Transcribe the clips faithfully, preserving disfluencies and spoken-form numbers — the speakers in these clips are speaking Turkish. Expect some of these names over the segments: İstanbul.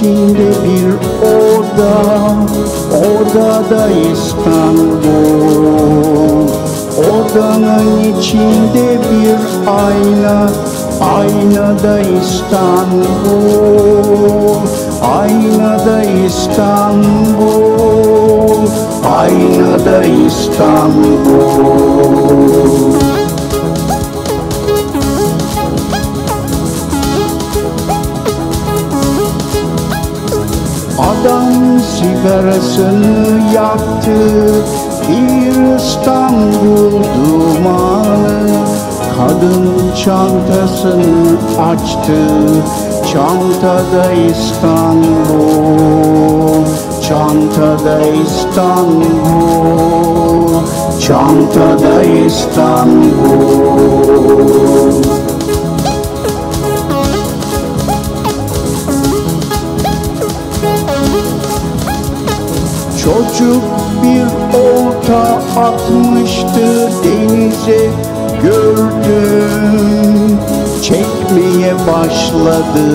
içinde bir oda, odada İstanbul. Odanın içinde bir ayna, aynada İstanbul, aynada İstanbul, aynada İstanbul. Adam sigarasını yaktı, bir İstanbul dumanı. Kadın çantasını açtı, çantada İstanbul, çantada İstanbul, çantada İstanbul. Çocuk bir olta atmıştı denize, gördüm, çekmeye başladı.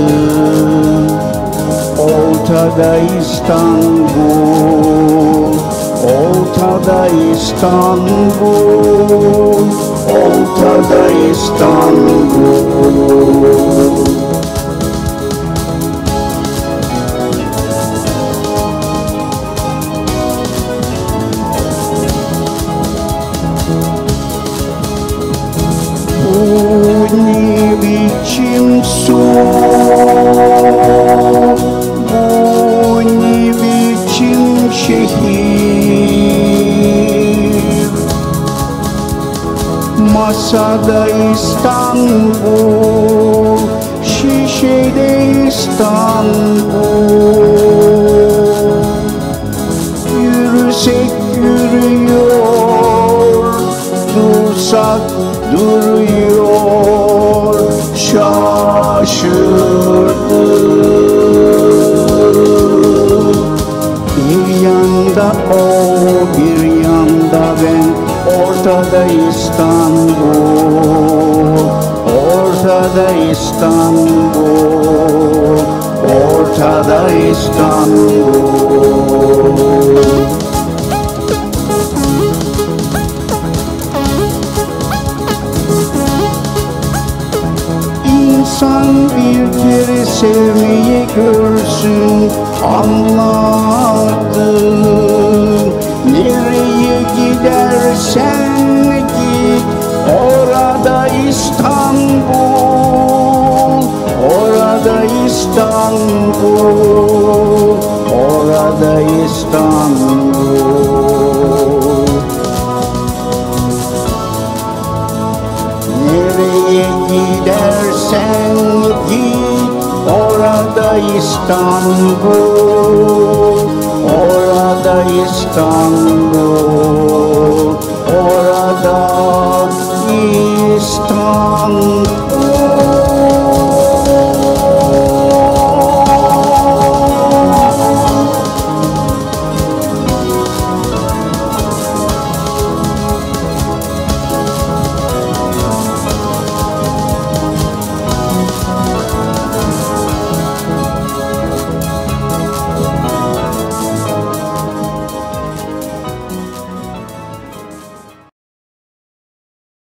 Oltada İstanbul, oltada İstanbul, oltada İstanbul. Biçim su, bu ne biçim şehir? Masada İstanbul, şişede İstanbul. Yürüsek yürüyor, dursak duruyor. Şaşırdı. Bir yanda o, bir yanda ben, ortada İstanbul, ortada İstanbul, ortada İstanbul. İnsan bir kere sevmeyi görsün, anladın. Nereye gidersen git, orada İstanbul, orada İstanbul, orada İstanbul. Nereye gidersen git, orada İstanbul, orada İstanbul.